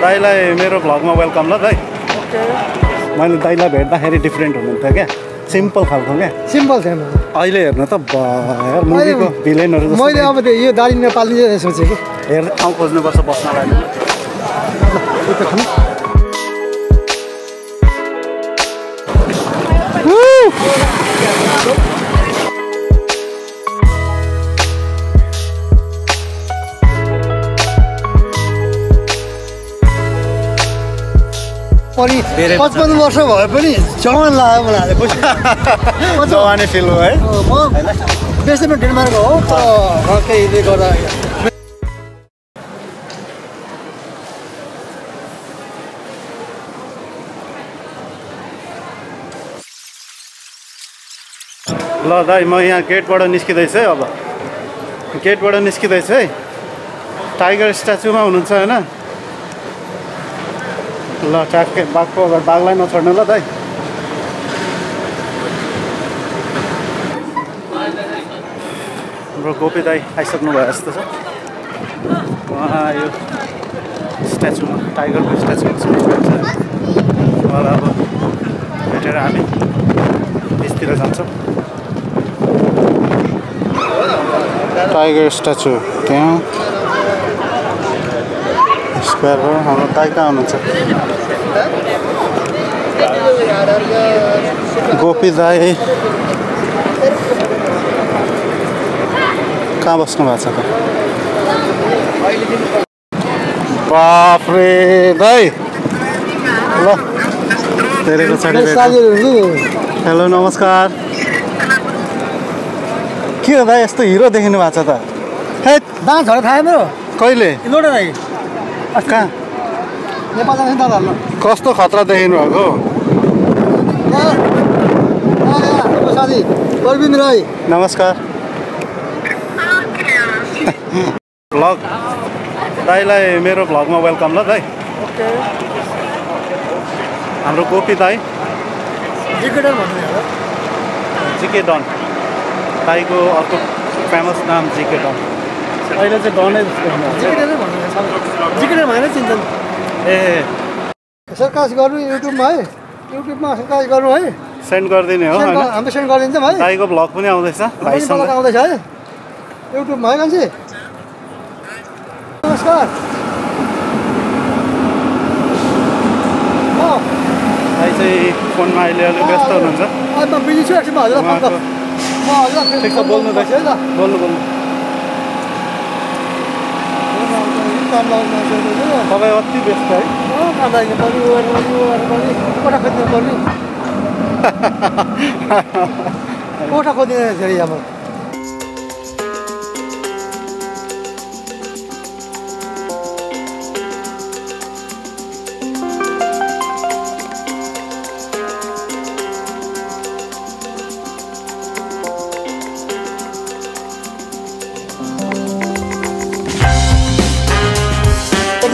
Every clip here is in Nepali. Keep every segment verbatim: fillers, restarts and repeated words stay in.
दाइलाई मेरो भ्लगमा वेलकम ल दाइ। ओके मैले दाइलाई भेट्दाखेरि डिफरेन्ट हुनुहुन्थ्यो क्या, सिम्पल खालको क्या, सिम्पल थिएन। अहिले हेर्न त यार मुभीको भिलेनहरु जस्तो। मैले अब यो दाइ नेपाली नै सोचेको हेर आउ खोज्नु पर्छ बस्नलाई। पचपन्न वर्ष भए पनि जवान लाग्यो मलाई जवानै फिल भयो है। बेसमा डेनमार्क हो त केहीले गर्दा ल दाइ म यहाँ गेटबाट निस्किँदैछ है। अब गेटबाट निस्किँदैछ है, टाइगर स्ट्याचुमा हुनुहुन्छ हैन। ल ट्याक्कै बाघको अगाडि बाघलाई नछोड्नु ल दाइ। हाम्रो गोपी दाइ आइसक्नु भयो जस्तो छ। उहाँ यो स्ट्याचुमा टाइगरको स्ट्याचुमा उहाँलाई अब भेटेर हामी बिचतिर जान्छौँ। टाइगर स्ट्याचु त्यहाँ स्क्वायरमा हाम्रो दाइ कहाँ हुनुहुन्छ? गोपी दाई कहाँ बस्नु भएको छ त? बाफ्रे दाई ल धेरै पछाडि हेलो नमस्कार। के हो दाई यस्तो हिरो देखिनु भएको छ त? हे दाँत झरेको थाहा मेरो कहिले लोडे दाई कहाँ नेपाल जान्छ दादा ल। कस्तो खतरा देखिनु भएको साथी प्रवीण राई नमस्कार। भ्लग दाईलाई मेरो भ्लगमा वेलकम ल दाई। ओके हाम्रो गोपी दाई जिके डन भन्नु होला। जिके डन दाईको अर्को फेमस नाम जिके डन। अहिले चाहिँ डनै जिके डन भनेर चिन्छन्। ए सर्कस गर्नु युट्युबमा है, युट्युबमा सर्कस गर्नु है। सेन्ड गरिदिने हो हैन, हामी सेन्ड गरिदिन्छौँ है। दाइको भ्लग पनि आउँदैछ भाइसँग आउँदैछ है युट्युबमा है मान्छे। नमस्कार भाइ चाहिँ फोनमा अहिले अलि व्यस्त हुनुहुन्छ। म बिजी छु एकछिनमा हजुरलाई फोन गर्छु। म हजुरलाई ठिक छ बोल्नु त है त बोल्नु बोल्नु। तपाईँ अति व्यस्त है कोठा खोज्नु पर्ने कोठा खोज्दैन फेरि अब।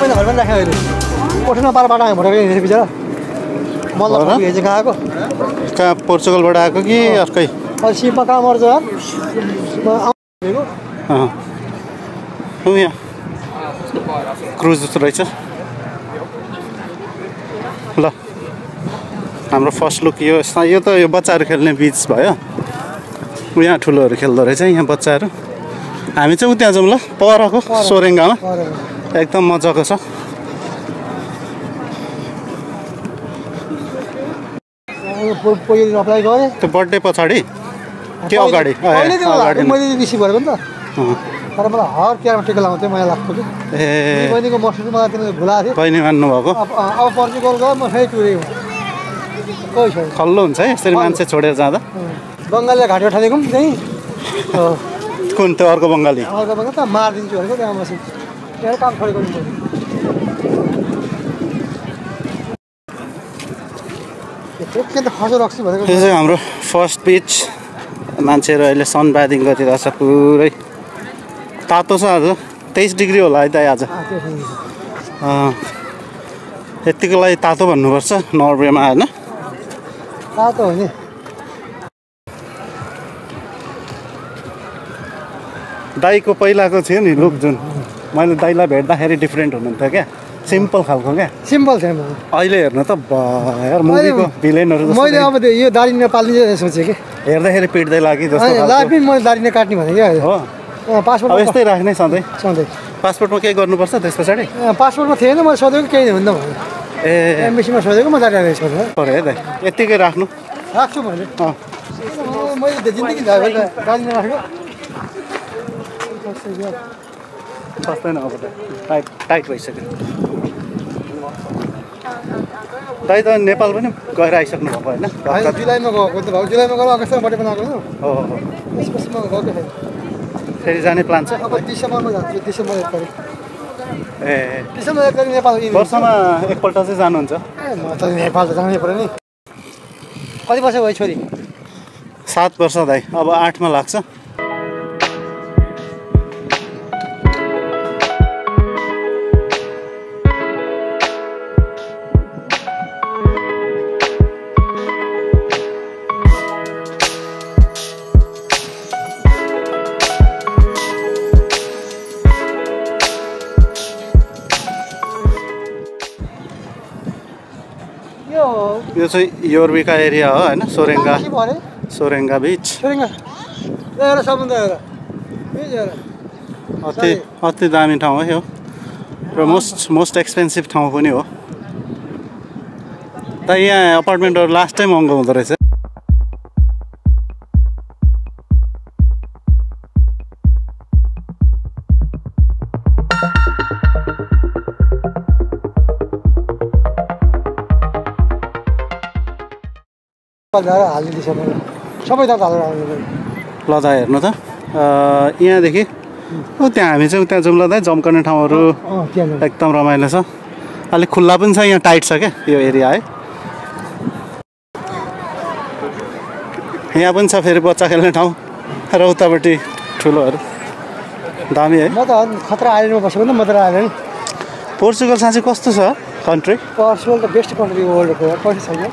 घरमा राख्यो अहिले कोठेमा पाराबाट आएको भोटेर बिचरा मलाई हेजे आएको। कहाँ पोर्चुगलबाट आएको कि अर्कै? सिपमा कहाँ मर्छ यहाँ क्रुज जस्तो रहेछ। ल हाम्रो फर्स्ट लुक यो यो त यो बच्चाहरू खेल्ने बिच भयो। यहाँ ठुलोहरू खेल्दो रहेछ यहाँ बच्चाहरू। हामी चाहिँ उ त्यहाँ जाउँ ल परको सोरेङ्गामा, एकदम मजाको छ। त्यो बर्थडे पछाडि के अगाडि मैले रिसिभ गरेको नि त तर मलाई हर क्यारमा टिका लगाउँथ्यो मलाई लाग्थ्यो कि ए बहिनीको मसुरी मलाई तिमीले भुलाएको थियो। बहिनी मान्नु भएको अब पर्चुगल गयो म फेरि टुरे खल्लो हुन्छ है यसरी मान्छे छोडेर जाँदा। बङ्गालीलाई घाटो ठालेको पनि त्यहीँ कुन त्यो अर्को बङ्गाली अर्को बङ्गाल त मारिदिन्छु भनेको त्यहाँ मसुरी त्यहाँ काम छोडेको नि त्यो चाहिँ हाम्रो फर्स्ट बिच। मान्छेहरू अहिले सन बादिङ गरिरहेको छ, पुरै तातो छ। आज तेइस डिग्री होला है त आज। यत्तिको लागि तातो भन्नुपर्छ नर्वेमा होइन तातो हो नि। दाईको पहिलाको थियो नि लुक जुन मैले दाईलाई भेट्दाखेरि डिफ्रेन्ट हुनुहुन्थ्यो क्या, सिम्पल खालको क्या सिम्पल छैन अहिले हेर्न त यार मुभीको भिलेनहरु जस्तो मैले अब यो दाढी नपाल्ने सोचे के हेर्दाखेरि पेट्दै लाग्यो जस्तो खालको लाइफ मैले दाढी नकाट्ने भने के हो पासपोर्ट अब यस्तै राख्नै सधैँ सधैँ पासपोर्टमा के गर्नु पर्छ त्यस पछाडी पासपोर्टमा थिएन मैले सोधेको केही हुन्न भने ए एम्बेसीमा सोधेको म दाढी राखेको छु पर है दाइ यतिकै राख्नु राख्छु मैले अ मैले जिन्दगी दाढी नराखेको बस्दैन अब टाइट टाइट भइसक्यो दाइ त नेपाल पनि गएर आइसक्नु भएको हैन जुलाईमा गएको त भाउ जुलाईमा गएर अगस्तमा बटे पनि आएको हो हो हो त्यसपछि म गएको छैन फेरि जाने प्लान छ अब दिसम्बरमा जान्छु दिसम्बर एक तारिक ए दिसम्बर एक तारिक नेपाल वर्षमा एकपल्ट चाहिँ जानुहुन्छ म त नेपाल त जानै पर्यो नि कति वर्ष भयो छोरी सात वर्ष दाइ अब आठ मा लाग्छ यो चाहिँ योरबीका एरिया हो हैन सोरेंगा सोरेंगा बीच सोरेंगा एउटा समुद्र एउटा बीच एउटा अति अति दामी ठाउँ हो यो र मोस्ट मोस्ट एक्सपेन्सिभ ठाउँ पनि हो त यहाँ अपार्टमेन्टहरु लास्ट टाइम महँगो हुँदो रहेछ सबै दात हालेर ल त हेर्नु त यहाँदेखि ऊ त्यहाँ हामी चाहिँ उता जाउँ ल दाइ जम्कने ठाउँहरू एकदम रमाइलो छ अलिक खुल्ला पनि छ यहाँ टाइट छ क्या यो एरिया है यहाँ पनि छ फेरि बच्चा खेल्ने ठाउँ र उतापट्टि ठुलोहरू दामी है म त खतरा आइलेन्डमा बसेको नि मदरा आइलेन्ड पोर्चुगल साँच्चै कस्तो छ कन्ट्री पोर्चुगल त बेस्ट कन्ट्री वर्ल्डको कति छैन है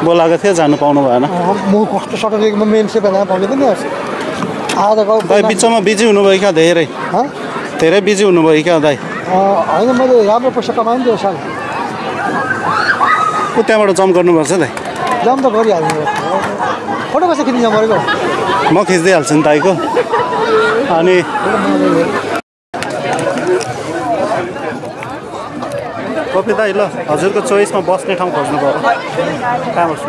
बोलाको थियो जानु पाउनु भएन म कस्तो सटरले म मेन्से बेला पाउने पनि आज गाउँ दाइ बिचमा बिजी हुनुभयो क्या धेरै ह धेरै बिजी हुनुभयो क्या दाइ हैन मैले राम्रो पैसा कमाएँ नि त्यो साल उ त्यहाँबाट जम गर्नुपर्छ दाइ जम त गरिहाल्नु फोटो कसरी खिच्न परेको म खिच्दै हाल्छु नि दाइको अनि कपी दाइ ल हजुरको चोइसमा बस्ने ठाउँ खोज्नु भयो काम गर्छु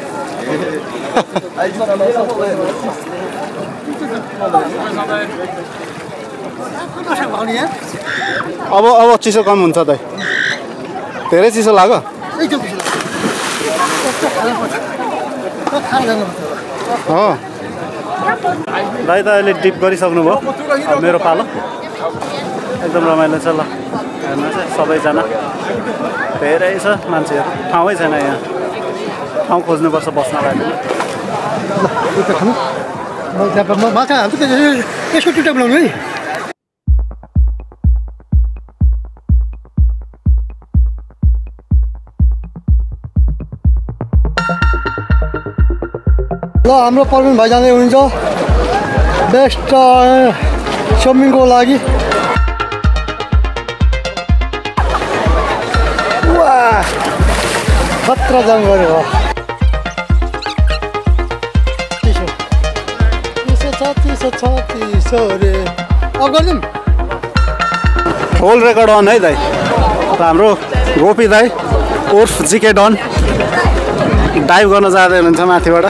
अब अब चिसो कम हुन्छ दाइ धेरै चिसो लाग्यो हो दाइ त अहिले डिप गरिसक्नु भयो मेरो पालो एकदम रमाइलो छ ल हेर्नु सबैजना धेरै छ मान्छेहरू ठाउँै छैन यहाँ ham ko'zni borsa bosnaladi. Ma ka, tu ke shu tuta blon hoy. ल हाम्रो परमिन भाइ जाँदै हुनुहुन्छ बेस्ट शमिङको लागि खतरा जाम गर्यो तीन सौ छत्तीस रे अब गर्दिम होल रेकर्ड अन है दाइ हाम्रो गोपी दाइ उर्फ जिके डन डाइभ गर्न जाँदै हुनुहुन्छ माथिबाट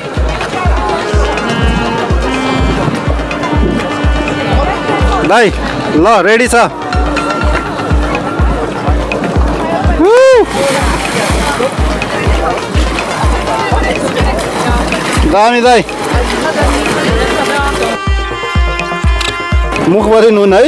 दाइ ल रेडी छ दामी दाइ मुखभरि नुन है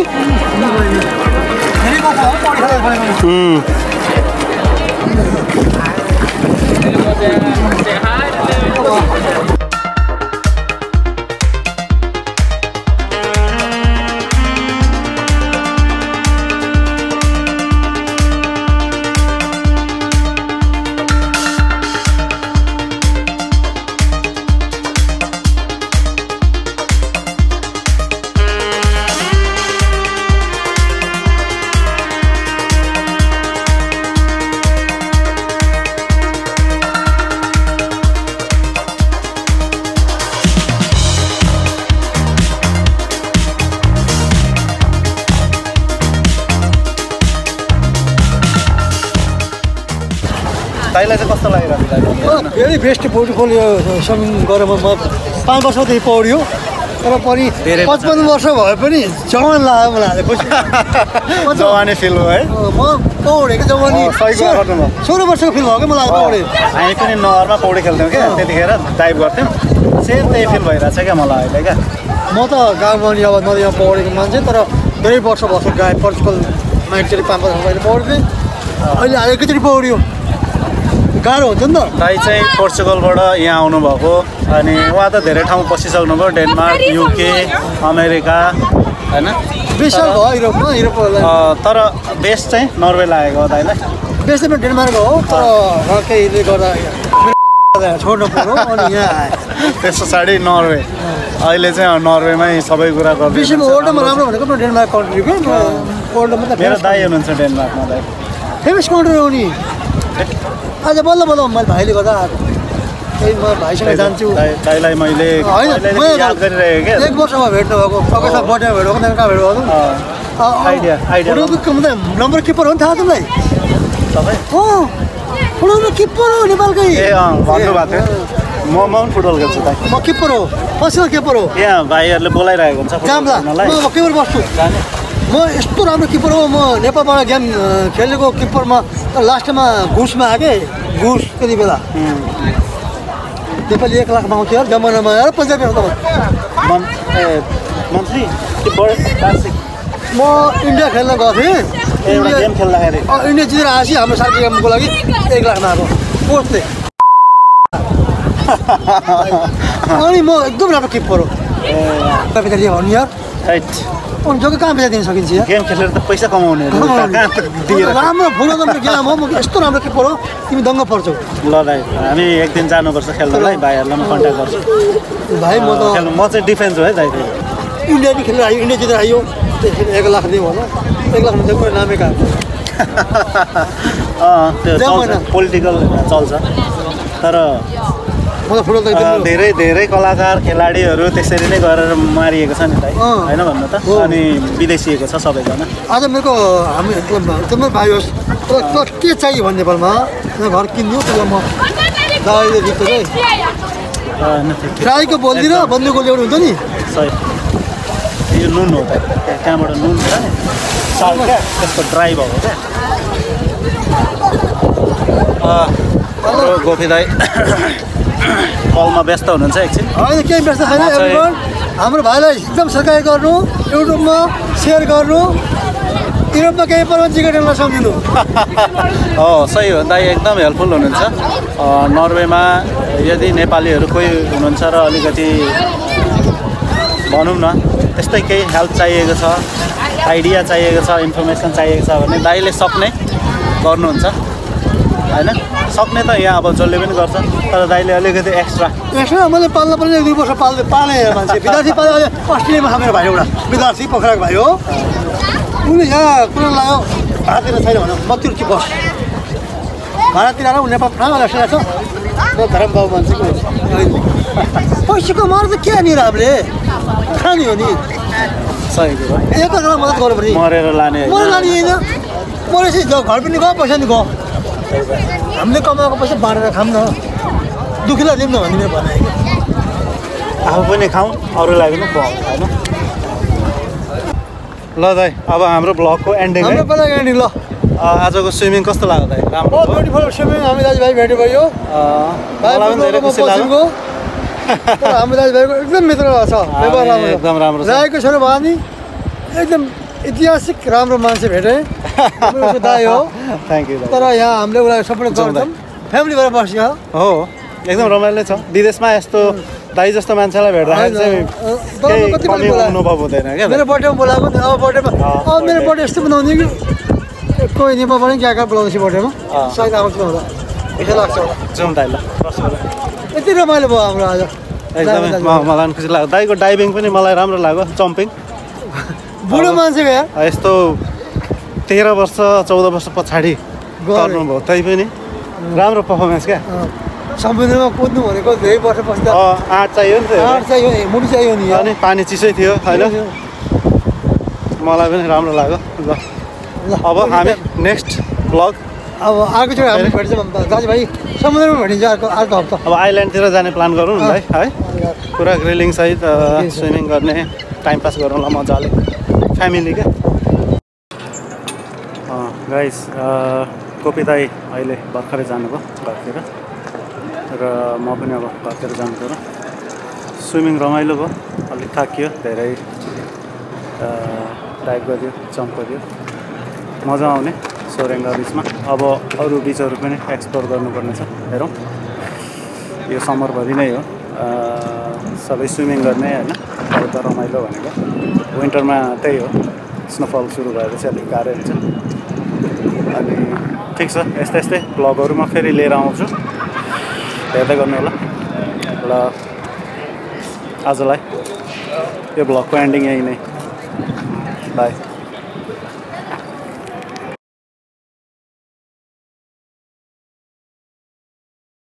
ताइलाई चाहिँ कस्तो लागिरहेको छ? धेरै बेस्ट ब्युटिफुल यो शमिङ गरेर म पाँच वर्षदेखि पौड्यो तर पनि पचपन्न वर्ष भए पनि जवान लाग्यो मलाई जवानी फिल भयो है म पौडेको जवानी सोह्र वर्षको फिल भएको मलाई पौडे हामी पनि नहरमा पौडे खेल्थ्यौँ क्या त्यतिखेर डाइभ गर्थ्यौँ सेम त्यही फिल भइरहेछ क्या मलाई अहिले क्या म त गाउँभरि अब नदीमा पौडेको मान्छे तर धेरै वर्ष बस्यो गाई पर्चुकल माइन्डले पाँच वर्ष पहिले पौडेँ अहिले अलिकति पौड्यो गाह्रो हुन्छ नि त दाइ चाहिँ पोर्चुगलबाट यहाँ आउनुभएको अनि उहाँ त धेरै ठाउँ बसिसक्नुभयो डेनमार्क युके अमेरिका होइन बेसल भयो युरोपमा युरोपलाई तर बेस्ट चाहिँ नर्वे लागेको हो दाइलाई बेस्ट चाहिँ डेनमार्क हो तर केहीले गर्दा छोड्नु पर्यो अनि यहाँ आए त्यस पछाडि नर्वे अहिले चाहिँ नर्वेमै सबै कुरा गर्दै विश्वमा वर्ल्डमा राम्रो भनेको पनि डेनमार्क कन्ट्री हो वर्ल्डमा त मेरो दाइ हुनुहुन्छ डेनमार्कमा दाइ फेमस कन्ट्री हो नि आज बल्ल बल्ल मैले भाइले गर्दा त्यही म भाइसँग जान्छु दाइलाई मैले याद गरिरहेको के एक वर्षमा भेट्नु भएको सबैसँग बढ्या भेट भएको कहाँ भेट भएको आइडिया आइडिया नम्बर किपर हो नि थाहा तिमीलाई सबै हो फुटबल किपर हो नेपालकै ए अँ भन्नुभएको थियो म म पनि फुटबल खेल्छु दाइ म किपर हो पसल किपर हो यहाँ भाइहरूले बोलाइरहेको हुन्छ फुटबल खेल्नलाई म किपर बस्छु म यस्तो राम्रो किपर हो म नेपालबाट गेम खेलेको किपरमा लास्टमा घुसमा आएँ के घुस त्यति बेला नेपाली एक लाख पाउँथ्यो जमानामा आएर पन्चायत मन्थली म इन्डिया खेल्न गएको थिएँ गेम खेल्दाखेरि इन्डिया जितेर आएपछि हाम्रो साथी गेमको लागि एक लाखमा आएको कोचले अनि म एकदम राम्रो किपर हो तपाईँले भन्नु यार राइट अनि जग्गा कहाँ बेच्न सकिन्छ गेम खेलेर त पैसा कमाउने राम्रो फुलो राम्रो गेम हो म यस्तो राम्रो किपर हो तिमी दङ्ग पर्छौ ल दाइ हामी एक दिन जानुपर्छ खेल्नलाई भाइहरूलाई म कन्ट्याक्ट गर्छु भाइ म त म चाहिँ डिफेन्स हो है दाइ इन्डिया पनि खेलेर आयो इन्डिया जितेर आयो एक लाख दिउँ होला एक लाख दिएको नामै काम पोलिटिकल चल्छ तर म त फुटबल त धेरै धेरै कलाकार खेलाडीहरू त्यसरी नै गरेर मारिएको छ नि दाइ हैन भन्नु त अनि विदेशीको छ सबैजना आज मेरो हामी एकदम भाइ होस् के चाहियो भन्ने नेपालमा घर किन्नु त्यसलाई म दाइले दिएको है राईको बोली र बन्दुको ल्याउनु हुन्छ नि सही यो नुन हो त कहाँबाट नुन छ नि साल क्या त्यसको ड्राई भएको क्या गोपी दाइ कलमा व्यस्त हुनुहुन्छ एकछिन होइन केही व्यस्त छैन हाम्रो भाइलाई एकदम सघाइ गर्नु युट्युबमा सेयर गर्नु 이런 게임 보는 지금 나셨는데. 어, 사이요. 나 एकदम हेल्पफुल हुनुहुन्छ. अ नर्वेमा यदि नेपालीहरु कोही हुनुहुन्छ र अलिकति भनौँ न त्यस्तै केही हेल्प चाहिएको छ, आइडिया चाहिएको छ, इन्फर्मेसन चाहिएको छ भने दाइले सक्ने गर्नुहुन्छ. हैन? सक्ने त यहाँ अब जसले पनि गर्छ तर दाइले अलिकति एक्स्ट्रा. एक्स्ट्रा मैले पाल्न पर्ने एक दुई वर्ष पाल्दै पाले मान्छे. विद्यार्थी पाल्दै अस्ट्रेलियामा छ मेरो भाइ एउटा. विद्यार्थी पोखराको भाइ हो. उनी यहाँ कुन लाग्यो भारततिर छैन भने म तुर्की बस भारततिर आएर उनले पठाउन लसेको छ म धरम बाबु मान्छेको पैसाको मार त के नि रामले खानी हो नि सही कुरा एक जना मद्दत गर्नु पर्ने मरेर लाने मरेर लाने हैन मरेसी घर पनि गयो पैसा नि गयो हामीले कमाएको पैसा बाँडेर खाम न दुखीलाई दिम न भन्ने भने आफू पनि खाऊ अरूलाई पनि खुवाऊ हैन ल दाइ अब हाम्रो ब्लगको एन्डिङ हाम्रो ब्लग एन्डिङ ल आजको स्विमिङ कस्तो लाग्यो दाइ राम्रो हो ब्युटीफुल स्विमिङ हामी दाजुभाइ भेटे भयो अ मलाई धेरै खुसी लाग्यो तर हाम्रो दाजुभाइको एकदम मित्र छ व्यवहार राम्रो एकदम राम्रो छ दाइको छोरो भानी एकदम ऐतिहासिक राम्रो मान्छे भेटे हाम्रो दाइ हो थ्यांक यू दाइ तर यहाँ हामीले उलाई सपोर्ट गर्छौं फ्यामिली भएर बस्यो हो एकदम रमाइलो छ विदेशमा यस्तो दाइ जस्तो मान्छेलाई भेट्दाखेरि चाहिँ कति पनि अनुभव हुँदैन के मेरो बर्थडेमा बोलाएको अब बर्थडेमा अब मेरो बर्थडे यस्तो बनाउने कि कोही नि पनि क्या क्या बोलाउँछ बर्थडेमा सायद आउँछ होला यस्तो लाग्छ होला जाउँ दाइ ल यति रमाइलो भयो हाम्रो आज एकदमै मलाई खुसी लाग्यो दाइको डाइभिङ पनि मलाई राम्रो लाग्यो जम्पिङ बुढो मान्छे यार यस्तो तेह्र वर्ष चौध वर्ष पछाडी गर्नुभयो तै पनि राम्रो परफर्मेन्स क्या समुद्रमा कुद्नु भनेको धेरै वर्ष पछि आँट चाहियो नि त आँट चाहियो मुडी चाहियो नि अनि पानी चिसै थियो हैन मलाई पनि राम्रो लाग्यो ल अब हामी नेक्स्ट ब्लग अब आको चाहिँ हामी भेट्छौं दाजुभाइ समुद्रमा भेटिन्छ अर्को अर्को हप्ता अब आइल्यान्डतिर जाने प्लान गरौँ न है पुरा ग्रिलिङ सहित स्विमिङ गर्ने टाइम पास गरौँला मजाले फ्यामिली के अ गाइस कोपी दाइ अहिले भर्खरै जानुभयो घरतिर र म पनि अब घरतिर जानु पर्यो स्विमिङ रमाइलो भयो अलि थाकियो धेरै डाइभ गर्यो जम्प गर्यो मजा आउने सोरेङ्गा बीचमा अब अरू बीचहरु पनि एक्सप्लोर गर्नुपर्ने छ हेरौँ यो समरभरि नै हो सबै स्विमिङ गर्ने हैन एकदम रमाइलो भनेको विन्टरमा त्यही हो स्नोफल सुरु भएर चाहिँ अलिक गाह्रो हुन्छ अनि ठीक छ यस्तै यस्तै ब्लगहरु म फेरि लिएर आउँछु हेर्दै गर्नु होला ल आजलाई यो ब्लगको एन्डिङ यही नै बाइ